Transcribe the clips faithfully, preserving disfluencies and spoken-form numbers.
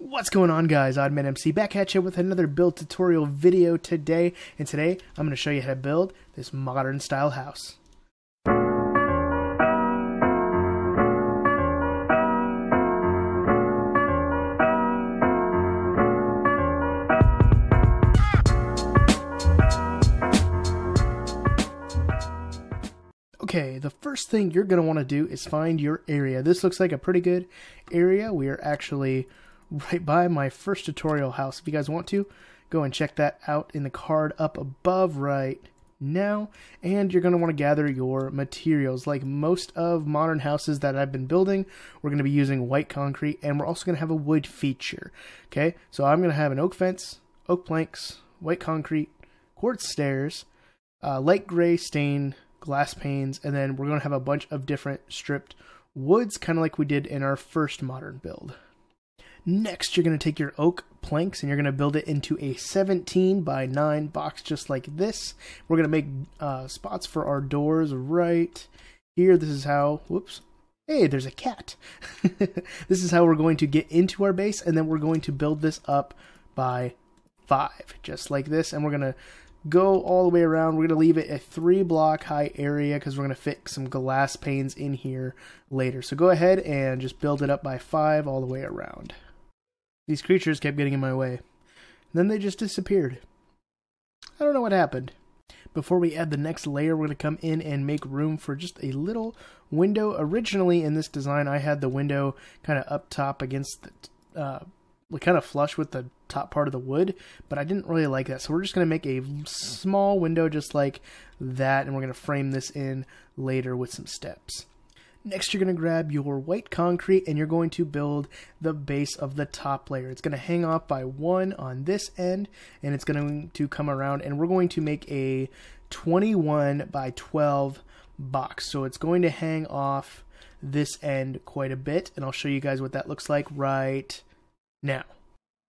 What's going on, guys? OddManMC back at you with another build tutorial video today, and today I'm going to show you how to build this modern style house. Okay, the first thing you're going to want to do is find your area. This looks like a pretty good area. We are actually right by my first tutorial house. If you guys want to, go and check that out in the card up above right now. And you're going to want to gather your materials. Like most of modern houses that I've been building, we're going to be using white concrete, and we're also going to have a wood feature. Okay, so I'm going to have an oak fence, oak planks, white concrete, quartz stairs, uh, light gray stain, glass panes, and then we're going to have a bunch of different stripped woods, kind of like we did in our first modern build. Next, you're going to take your oak planks and you're going to build it into a seventeen by nine box, just like this. We're going to make uh, spots for our doors right here. This is how, whoops, hey, there's a cat. This is how we're going to get into our base, and then we're going to build this up by five, just like this. And we're going to go all the way around. We're going to leave it a three block high area because we're going to fit some glass panes in here later. So go ahead and just build it up by five all the way around. These creatures kept getting in my way. And then they just disappeared. I don't know what happened. Before we add the next layer, we're going to come in and make room for just a little window. Originally in this design, I had the window kind of up top against the uh, kind of flush with the top part of the wood, but I didn't really like that, so we're just going to make a small window just like that, and we're going to frame this in later with some steps. Next, you're going to grab your white concrete and you're going to build the base of the top layer. It's going to hang off by one on this end, and it's going to come around, and we're going to make a twenty-one by twelve box, so it's going to hang off this end quite a bit, and I'll show you guys what that looks like right now.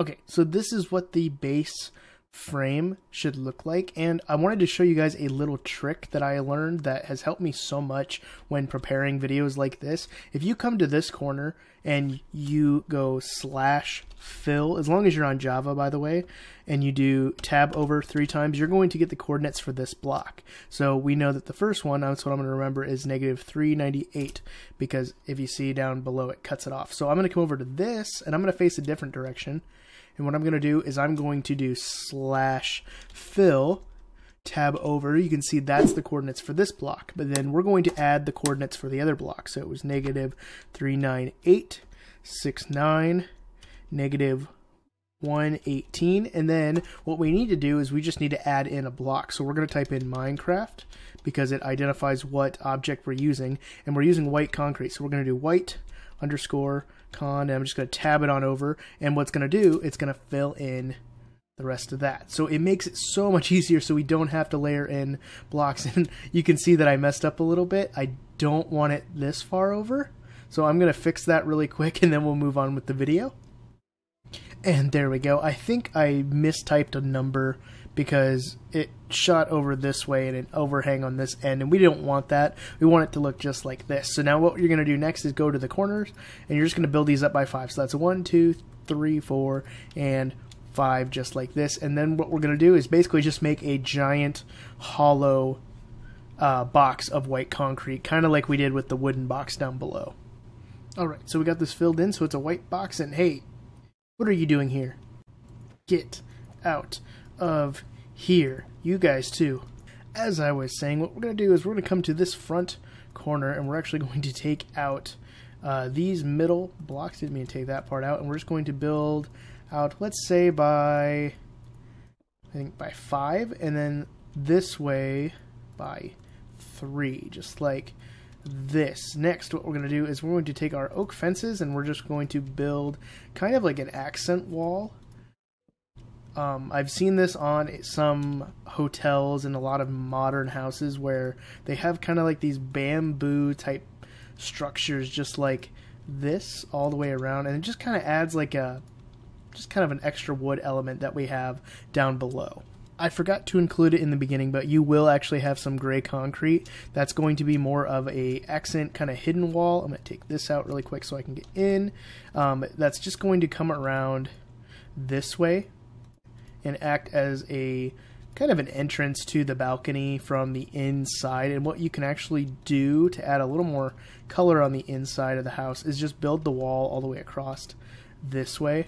Okay, so this is what the base frame should look like, and I wanted to show you guys a little trick that I learned that has helped me so much when preparing videos like this. If you come to this corner and you go slash fill, as long as you're on Java, by the way, and you do tab over three times, you're going to get the coordinates for this block. So we know that the first one, that's what I'm going to remember, is negative three ninety-eight, because if you see down below, it cuts it off. So I'm going to come over to this and I'm going to face a different direction. And what I'm going to do is I'm going to do slash fill, tab over. You can see that's the coordinates for this block, but then we're going to add the coordinates for the other block. So it was negative three ninety-eight, sixty-nine, negative one eighteen. And then what we need to do is we just need to add in a block. So we're going to type in Minecraft because it identifies what object we're using, and we're using white concrete. So we're going to do white underscore con, and I'm just going to tab it on over, and what's going to do, it's going to fill in the rest of that. So it makes it so much easier, so we don't have to layer in blocks. And you can see that I messed up a little bit. I don't want it this far over, so I'm going to fix that really quick, and then we'll move on with the video. And there we go. I think I mistyped a number because it shot over this way and an overhang on this end, and we don't want that. We want it to look just like this. So now what you're going to do next is go to the corners, and you're just going to build these up by five. So that's one, two, three, four, and five, just like this. And then what we're going to do is basically just make a giant hollow uh, box of white concrete, kind of like we did with the wooden box down below. All right, so we got this filled in, so it's a white box, and hey, what are you doing here? Get out of here, you guys too. As I was saying, what we're going to do is we're going to come to this front corner, and we're actually going to take out uh, these middle blocks. Didn't mean to take that part out, and we're just going to build out, let's say by, I think by five, and then this way by three, just like this. Next, what we're going to do is we're going to take our oak fences, and we're just going to build kind of like an accent wall. Um, I've seen this on some hotels and a lot of modern houses where they have kind of like these bamboo type structures just like this all the way around, and it just kind of adds like a just kind of an extra wood element that we have down below. I forgot to include it in the beginning, but you will actually have some gray concrete. That's going to be more of a accent kind of hidden wall. I'm going to take this out really quick so I can get in. Um, that's just going to come around this way and act as a kind of an entrance to the balcony from the inside. And what you can actually do to add a little more color on the inside of the house is just build the wall all the way across this way,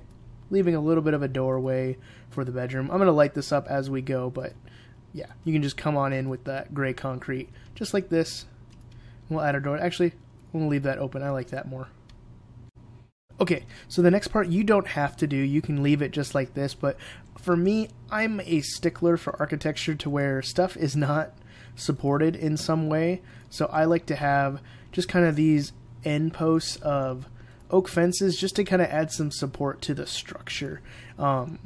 leaving a little bit of a doorway for the bedroom. I'm going to light this up as we go, but yeah, you can just come on in with that gray concrete just like this. We'll add our door. Actually, we'll leave that open. I like that more. Okay, so the next part you don't have to do. You can leave it just like this, but for me, I'm a stickler for architecture to where stuff is not supported in some way. So I like to have just kind of these end posts of oak fences just to kind of add some support to the structure. Um,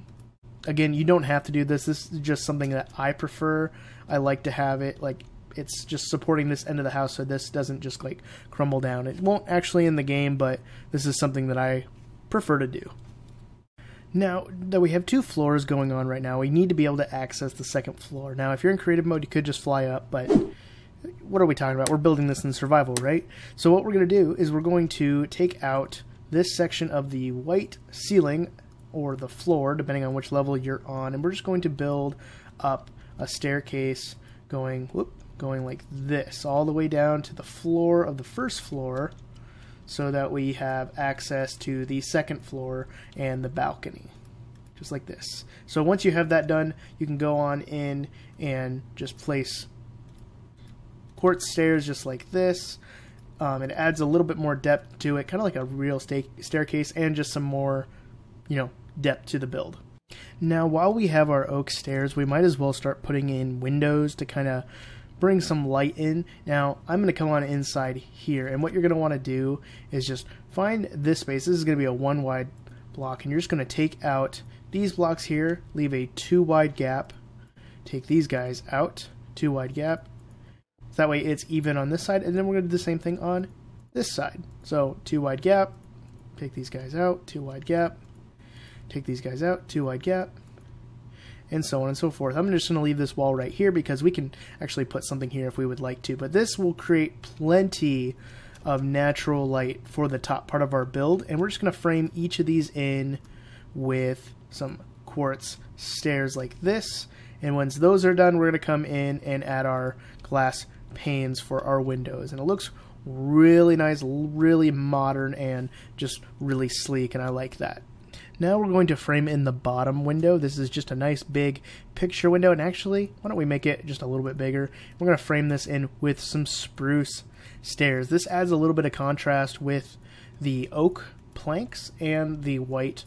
again, you don't have to do this. This is just something that I prefer. I like to have it like it's just supporting this end of the house so this doesn't just like crumble down. It won't actually in the game, but this is something that I prefer to do. Now that we have two floors going on right now, we need to be able to access the second floor. Now if you're in creative mode, you could just fly up, but what are we talking about? We're building this in survival, right? So what we're going to do is we're going to take out this section of the white ceiling or the floor, depending on which level you're on, and we're just going to build up a staircase going whoop, going like this all the way down to the floor of the first floor so that we have access to the second floor and the balcony, just like this. So once you have that done, you can go on in and just place quartz stairs just like this. Um, it adds a little bit more depth to it, kind of like a real sta staircase and just some more, you know, depth to the build. Now while we have our oak stairs, we might as well start putting in windows to kind of bring some light in. Now I'm going to come on inside here, and what you're going to want to do is just find this space. This is going to be a one wide block, and you're just going to take out these blocks here, leave a two wide gap, take these guys out, two wide gap. So that way it's even on this side, and then we're going to do the same thing on this side. So two wide gap, take these guys out, two wide gap, take these guys out, two wide gap, and so on and so forth. I'm just going to leave this wall right here because we can actually put something here if we would like to, but this will create plenty of natural light for the top part of our build, and we're just going to frame each of these in with some quartz stairs like this, and once those are done, we're going to come in and add our glass panes for our windows, and it looks really nice, really modern, and just really sleek, and I like that. Now we're going to frame in the bottom window. This is just a nice big picture window, and actually, why don't we make it just a little bit bigger? We're going to frame this in with some spruce stairs. This adds a little bit of contrast with the oak planks and the white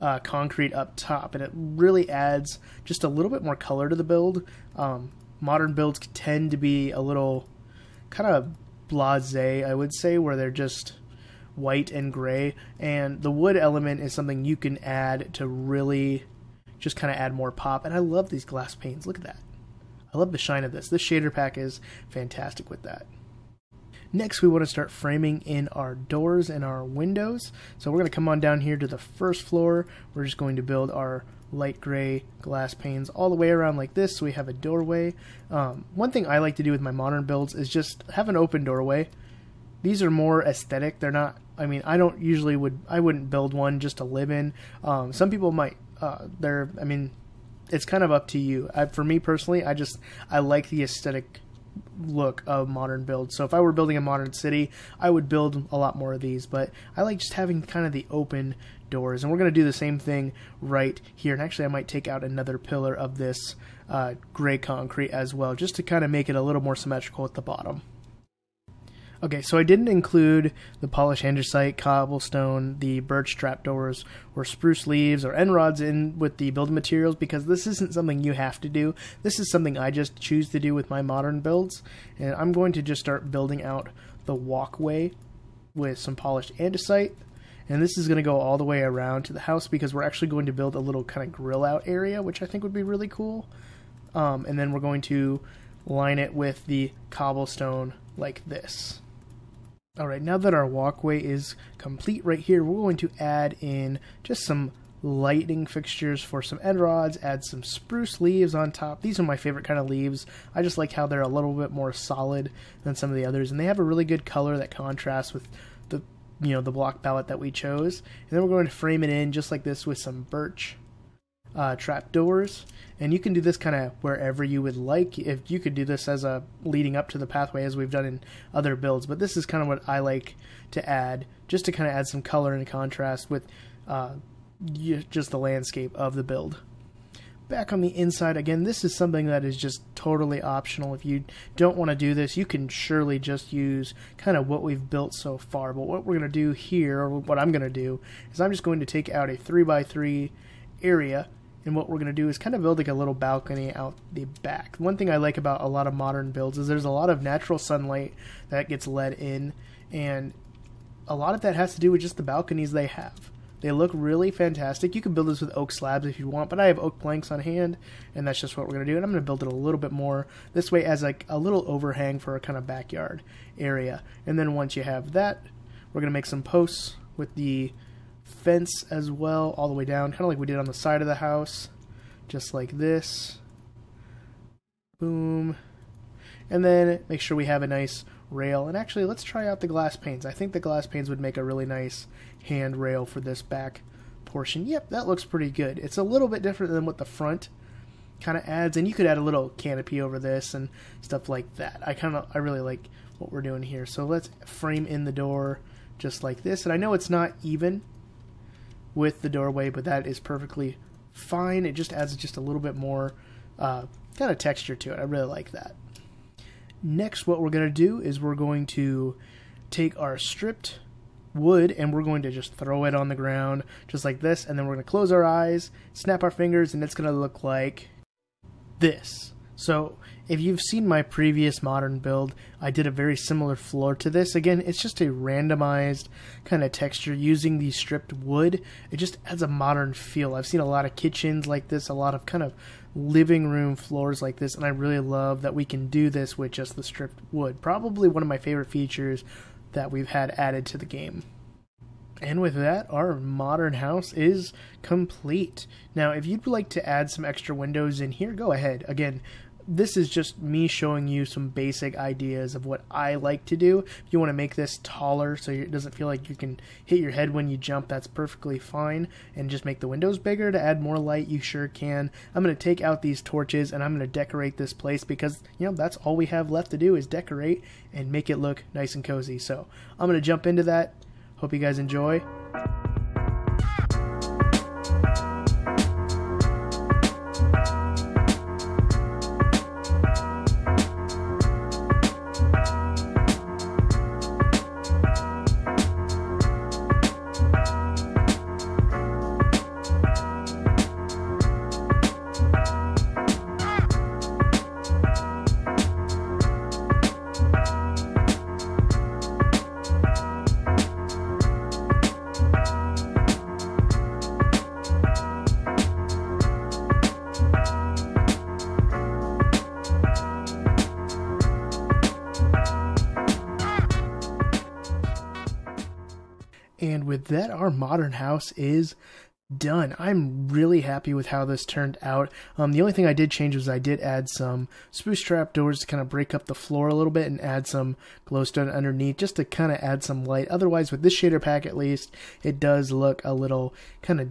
uh, concrete up top, and it really adds just a little bit more color to the build. Um, modern builds tend to be a little kind of blasé, I would say, where they're just white and gray, and the wood element is something you can add to really just kind of add more pop. And I love these glass panes. Look at that. I love the shine of this. This shader pack is fantastic with that. Next, we want to start framing in our doors and our windows. So we're going to come on down here to the first floor. We're just going to build our light gray glass panes all the way around like this, so we have a doorway. Um, one thing I like to do with my modern builds is just have an open doorway. These are more aesthetic. They're not, I mean, I don't usually would, I wouldn't build one just to live in. Um, some people might, uh, they're, I mean, it's kind of up to you. I, for me personally, I just, I like the aesthetic look of modern builds. So if I were building a modern city, I would build a lot more of these, but I like just having kind of the open doors, and we're going to do the same thing right here. And actually I might take out another pillar of this uh, gray concrete as well, just to kind of make it a little more symmetrical at the bottom. Okay, so I didn't include the polished andesite, cobblestone, the birch trapdoors, or spruce leaves, or end rods in with the building materials, because this isn't something you have to do. This is something I just choose to do with my modern builds, and I'm going to just start building out the walkway with some polished andesite, and this is going to go all the way around to the house because we're actually going to build a little kind of grill out area, which I think would be really cool. Um, and then we're going to line it with the cobblestone like this. Alright, now that our walkway is complete right here, we're going to add in just some lighting fixtures for some end rods, add some spruce leaves on top. These are my favorite kind of leaves. I just like how they're a little bit more solid than some of the others, and they have a really good color that contrasts with the, you know, the block palette that we chose. And then we're going to frame it in just like this with some birch uh, trap doors. And you can do this kind of wherever you would like. If you could do this as a leading up to the pathway, as we've done in other builds, but this is kind of what I like to add, just to kind of add some color and contrast with uh, just the landscape of the build. Back on the inside, again, this is something that is just totally optional. If you don't want to do this, you can surely just use kind of what we've built so far. But what we're going to do here, or what I'm going to do, is I'm just going to take out a three by three area, and what we're going to do is kind of build like a little balcony out the back. One thing I like about a lot of modern builds is there's a lot of natural sunlight that gets let in, and a lot of that has to do with just the balconies they have. They look really fantastic. You can build this with oak slabs if you want, but I have oak planks on hand, and that's just what we're going to do. And I'm going to build it a little bit more this way as like a little overhang for a kind of backyard area. And then once you have that, we're going to make some posts with the fence as well, all the way down, kind of like we did on the side of the house, just like this. Boom. And then make sure we have a nice rail. And actually, let's try out the glass panes. I think the glass panes would make a really nice handrail for this back portion. Yep, that looks pretty good. It's a little bit different than what the front kind of adds, and you could add a little canopy over this and stuff like that. I kind of, I really like what we're doing here. So let's frame in the door just like this. And I know it's not even with the doorway, but that is perfectly fine. It just adds just a little bit more uh, kind of texture to it. I really like that. Next, what we're going to do is we're going to take our stripped wood and we're going to just throw it on the ground just like this, and then we're going to close our eyes, snap our fingers, and it's going to look like this. So if you've seen my previous modern build, I did a very similar floor to this. Again, it's just a randomized kind of texture using the stripped wood. It just adds a modern feel. I've seen a lot of kitchens like this, a lot of kind of living room floors like this, and I really love that we can do this with just the stripped wood. Probably one of my favorite features that we've had added to the game. And with that, our modern house is complete. Now, if you'd like to add some extra windows in here, go ahead. Again, this is just me showing you some basic ideas of what I like to do. If you want to make this taller so it doesn't feel like you can hit your head when you jump, that's perfectly fine. And just make the windows bigger to add more light, you sure can. I'm going to take out these torches and I'm going to decorate this place because, you know, that's all we have left to do is decorate and make it look nice and cozy. So I'm going to jump into that. Hope you guys enjoy. And with that, our modern house is done. I'm really happy with how this turned out. Um, the only thing I did change was I did add some spruce trap doors to kind of break up the floor a little bit and add some glowstone underneath just to kind of add some light. Otherwise, with this shader pack at least, it does look a little kind of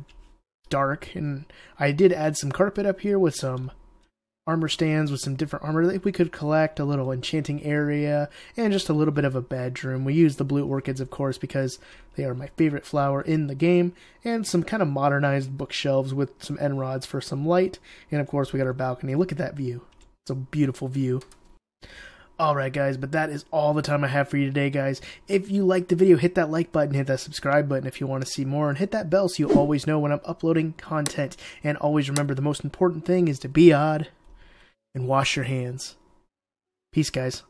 dark. And I did add some carpet up here with some armor stands with some different armor that we could collect, a little enchanting area, and just a little bit of a bedroom. We use the blue orchids, of course, because they are my favorite flower in the game, and some kind of modernized bookshelves with some end rods for some light. And of course, we got our balcony. Look at that view. It's a beautiful view. Alright guys, but that is all the time I have for you today, guys. If you liked the video, hit that like button, hit that subscribe button if you want to see more, and hit that bell so you always know when I'm uploading content. And always remember, the most important thing is to be odd and wash your hands. Peace, guys.